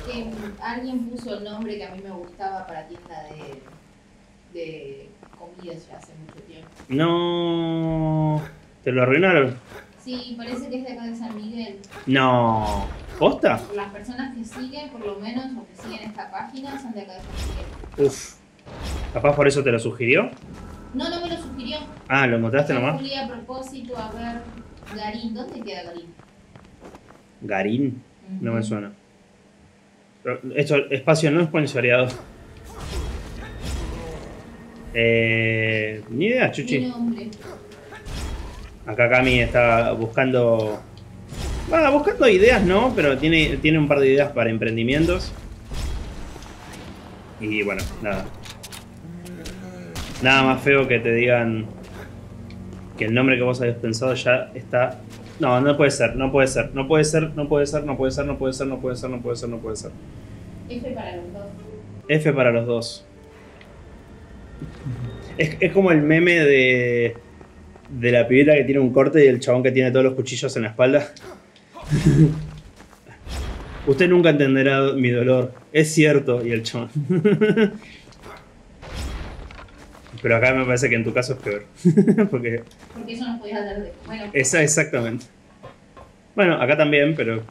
Que alguien puso el nombre que a mí me gustaba para tienda de, de comidas ya hace mucho tiempo. No. ¿Te lo arruinaron? Sí, parece que es de acá de San Miguel. No. ¿Posta? Las personas que siguen, por lo menos, o que siguen esta página, son de acá de San Miguel. Uff. ¿Capaz por eso te lo sugirió? No, no me lo sugirió. Ah, ¿lo encontraste nomás? Yo a propósito, a ver, Garín, ¿dónde queda Garín? Garín, no uh-huh. me suena. Pero esto, espacio no esponsoreado. Eh, ni idea, Chuchi. Acá Cami está buscando... Bueno, buscando ideas no, pero tiene, tiene un par de ideas para emprendimientos. Y bueno, nada. Nada más feo que te digan que el nombre que vos habías pensado ya está... No, no puede ser, no puede ser, no puede ser, no puede ser, no puede ser, no puede ser, no puede ser, no puede ser, no puede ser. F para los dos. F para los dos. Es, es como el meme de, de la pibita que tiene un corte y el chabón que tiene todos los cuchillos en la espalda. Usted nunca entenderá mi dolor. Es cierto, y el chabón. Pero acá me parece que en tu caso es peor. Porque... Porque eso no podías hablar de... Bueno. Esa, exactamente. Bueno, acá también, pero...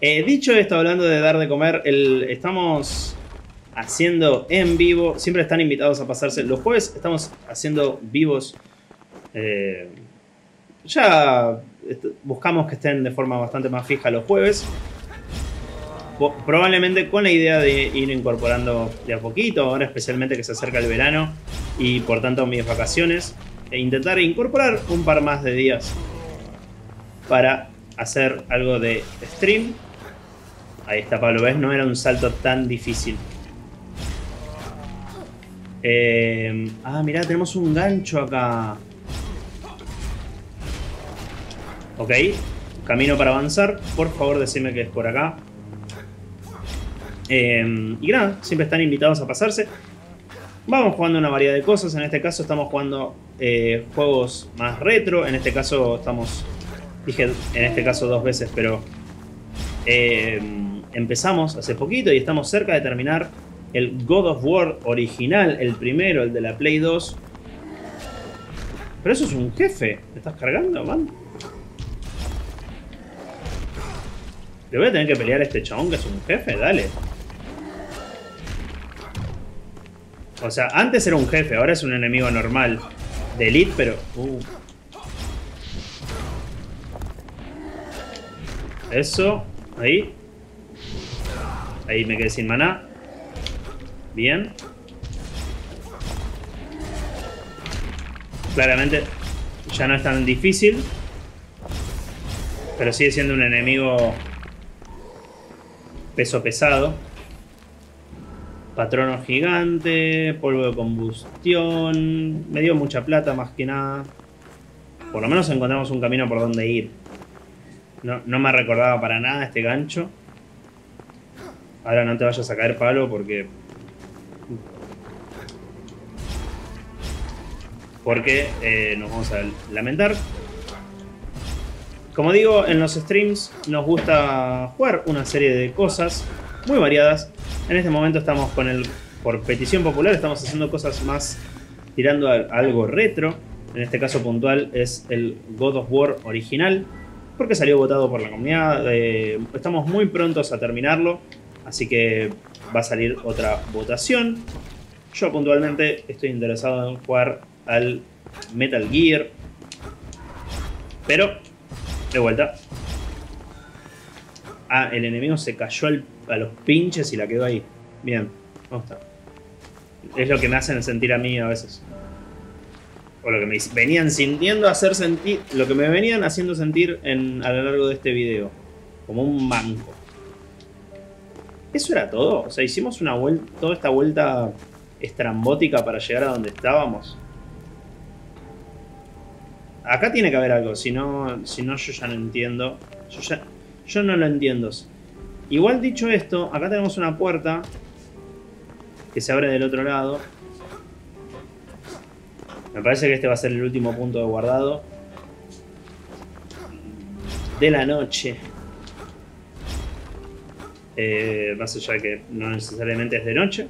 eh, dicho esto, hablando de dar de comer, el... estamos haciendo en vivo. Siempre están invitados a pasarse. Los jueves estamos haciendo vivos. Eh... Ya buscamos que estén de forma bastante más fija los jueves. Probablemente con la idea de ir incorporando de a poquito, ahora especialmente que se acerca el verano y por tanto mis vacaciones, e intentar incorporar un par más de días para hacer algo de stream. Ahí está Pablo, ¿ves? No era un salto tan difícil. Eh, ah, mirá, tenemos un gancho acá. Ok, camino para avanzar. Por favor, decime que es por acá. Eh, y nada, siempre están invitados a pasarse. Vamos jugando una variedad de cosas. En este caso estamos jugando eh, juegos más retro. En este caso estamos... Dije en este caso dos veces, pero... Eh, empezamos hace poquito y estamos cerca de terminar el God of War original. El primero, el de la Play dos. Pero eso es un jefe. ¿Me estás cargando, man? ¿Le voy a tener que pelear a este chabón que es un jefe? Dale. O sea, antes era un jefe, ahora es un enemigo normal de elite, pero... Uh. Eso, ahí. Ahí me quedé sin maná. Bien. Claramente ya no es tan difícil. Pero sigue siendo un enemigo peso pesado. Patrono gigante, polvo de combustión. Me dio mucha plata más que nada. Por lo menos encontramos un camino por donde ir. No, no me recordaba para nada este gancho. Ahora no te vayas a caer, Pablo, porque... Porque eh, nos vamos a lamentar. Como digo, en los streams nos gusta jugar una serie de cosas muy variadas. En este momento estamos con el... Por petición popular estamos haciendo cosas más tirando a algo retro. En este caso puntual es el God of War original, porque salió votado por la comunidad. Eh, estamos muy prontos a terminarlo, así que va a salir otra votación. Yo puntualmente estoy interesado en jugar al Metal Gear, pero de vuelta... Ah, el enemigo se cayó al, a los pinches y la quedó ahí. Bien, vamos a estar. Es lo que me hacen sentir a mí a veces. O lo que me venían sintiendo hacer sentir. Lo que me venían haciendo sentir en, a lo largo de este video. Como un manco. Eso era todo. O sea, hicimos una vuelta, toda esta vuelta estrambótica para llegar a donde estábamos. Acá tiene que haber algo. Si no, si no yo ya no entiendo. Yo ya... Yo no lo entiendo. Igual dicho esto, acá tenemos una puerta que se abre del otro lado. Me parece que este va a ser el último punto de guardado de la noche. Eh, más allá de que no necesariamente es de noche.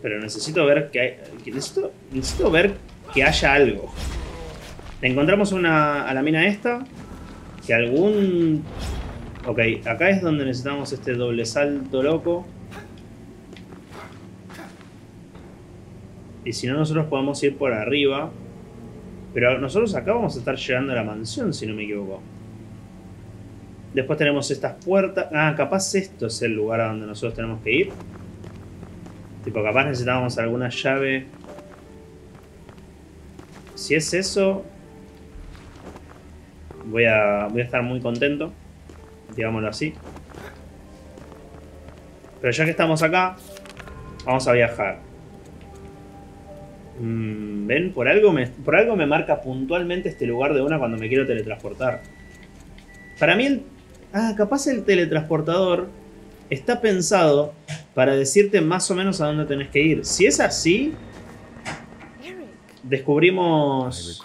Pero necesito ver que hay, necesito, necesito ver que haya algo. Encontramos una, a la mina esta. Que algún... Ok, acá es donde necesitamos este doble salto loco. Y si no, nosotros podemos ir por arriba. Pero nosotros acá vamos a estar llegando a la mansión, si no me equivoco. Después tenemos estas puertas. Ah, capaz esto es el lugar a donde nosotros tenemos que ir. Tipo, capaz necesitábamos alguna llave. Si es eso... Voy a, voy a estar muy contento, digámoslo así. Pero ya que estamos acá, vamos a viajar. Mm, ¿Ven? Por algo, me, por algo me marca puntualmente este lugar de una cuando me quiero teletransportar. Para mí, el, ah, capaz el teletransportador está pensado para decirte más o menos a dónde tenés que ir. Si es así, descubrimos...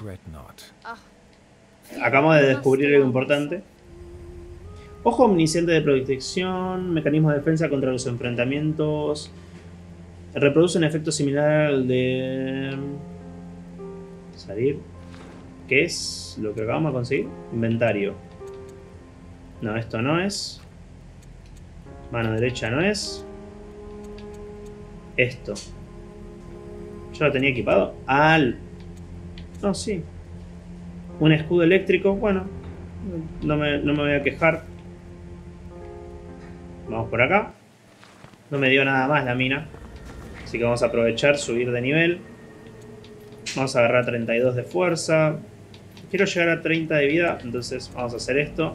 Acabamos de descubrir algo importante. Ojo omnisciente de protección, mecanismo de defensa contra los enfrentamientos. Reproduce un efecto similar al de... Salir. ¿Qué es lo que acabamos de conseguir? Inventario. No, esto no es. Mano derecha no es. Esto. ¿Yo lo tenía equipado? Al... No, sí. Un escudo eléctrico, bueno, no me, no me voy a quejar. Vamos por acá. No me dio nada más la mina. Así que vamos a aprovechar, subir de nivel. Vamos a agarrar treinta y dos de fuerza. Quiero llegar a treinta de vida, entonces vamos a hacer esto.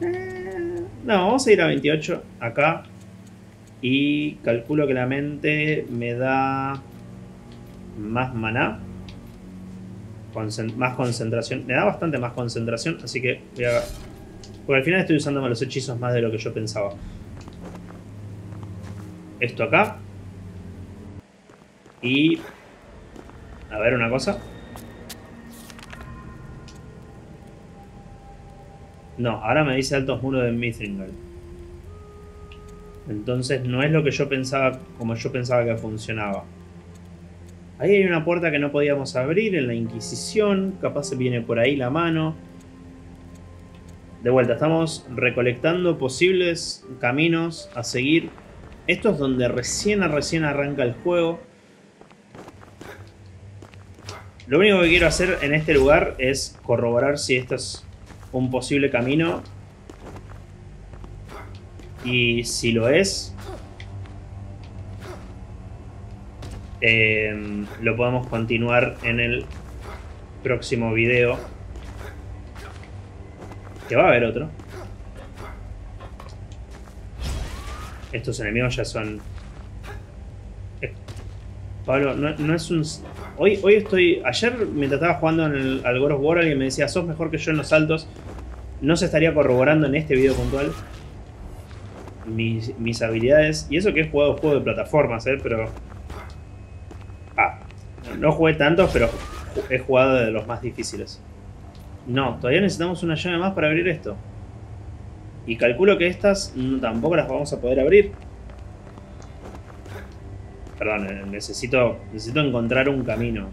No, vamos a ir a veintiocho acá. Y calculo que la mente me da más maná. Concent- más concentración, me da bastante más concentración, así que voy a... Porque al final estoy usando los hechizos más de lo que yo pensaba. esto acá. Y... a ver una cosa. No, ahora me dice altos muros de Mithringal. Entonces no es lo que yo pensaba, como yo pensaba que funcionaba. Ahí hay una puerta que no podíamos abrir en la Inquisición. Capaz viene por ahí la mano. De vuelta, estamos recolectando posibles caminos a seguir. Esto es donde recién, recién arranca el juego. Lo único que quiero hacer en este lugar es corroborar si esto es un posible camino. Y si lo es, eh, lo podemos continuar en el próximo video. Que va a haber otro. Estos enemigos ya son... Eh, Pablo, no, no es un... Hoy, hoy estoy... Ayer, mientras estaba jugando en el, al God of War, alguien me decía, sos mejor que yo en los saltos. No se estaría corroborando en este video puntual mis, mis habilidades. Y eso que he jugado juegos de plataformas, ¿eh? Pero... Ah, no jugué tantos, pero he jugado de los más difíciles. No, todavía necesitamos una llave más para abrir esto. Y calculo que estas no, tampoco las vamos a poder abrir. Perdón, necesito, necesito encontrar un camino.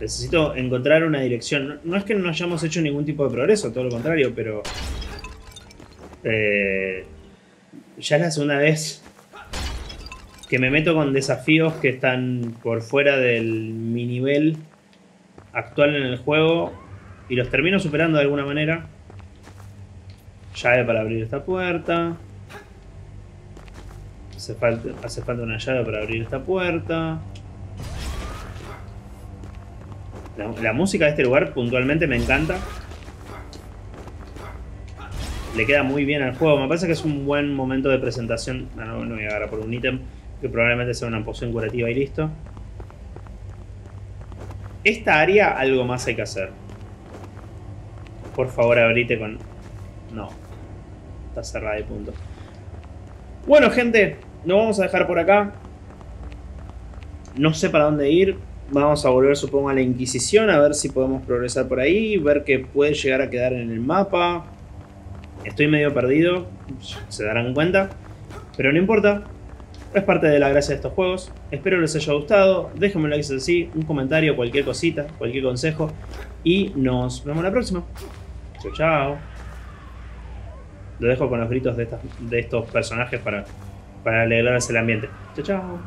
Necesito encontrar una dirección. No es que no hayamos hecho ningún tipo de progreso, todo lo contrario, pero... Eh, ya es la segunda vez que me meto con desafíos que están por fuera del mi nivel actual en el juego. Y los termino superando de alguna manera. Llave para abrir esta puerta. Hace falta, hace falta una llave para abrir esta puerta. La, la música de este lugar puntualmente me encanta. Le queda muy bien al juego. Me parece que es un buen momento de presentación. No, no, no voy a agarrar por un ítem. Que probablemente sea una poción curativa y listo. Esta área algo más hay que hacer. Por favor, abrite con... No. Está cerrada y punto. Bueno, gente, nos vamos a dejar por acá. No sé para dónde ir. Vamos a volver, supongo, a la Inquisición. A ver si podemos progresar por ahí. Ver qué puede llegar a quedar en el mapa. Estoy medio perdido. Se darán cuenta. Pero no importa. Es parte de la gracia de estos juegos. Espero les haya gustado. Déjenme un like si es así. Un comentario, cualquier cosita. Cualquier consejo. Y nos vemos la próxima. Chao, chao. Lo dejo con los gritos de, estas, de estos personajes para, para alegrarse el ambiente. Chao, chao.